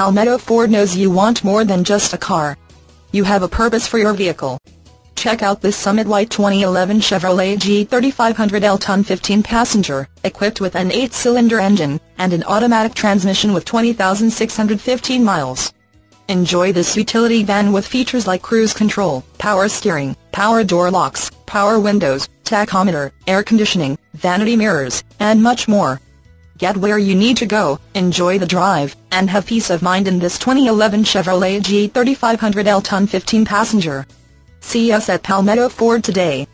Palmetto Ford knows you want more than just a car. You have a purpose for your vehicle. Check out this Summit White 2011 Chevrolet G3500 L-ton 15-passenger, equipped with an 8-cylinder engine, and an automatic transmission with 20,615 miles. Enjoy this utility van with features like cruise control, power steering, power door locks, power windows, tachometer, air conditioning, vanity mirrors, and much more. Get where you need to go, enjoy the drive, and have peace of mind in this 2011 Chevrolet G3500 L-ton 15-passenger. See us at Palmetto Ford today.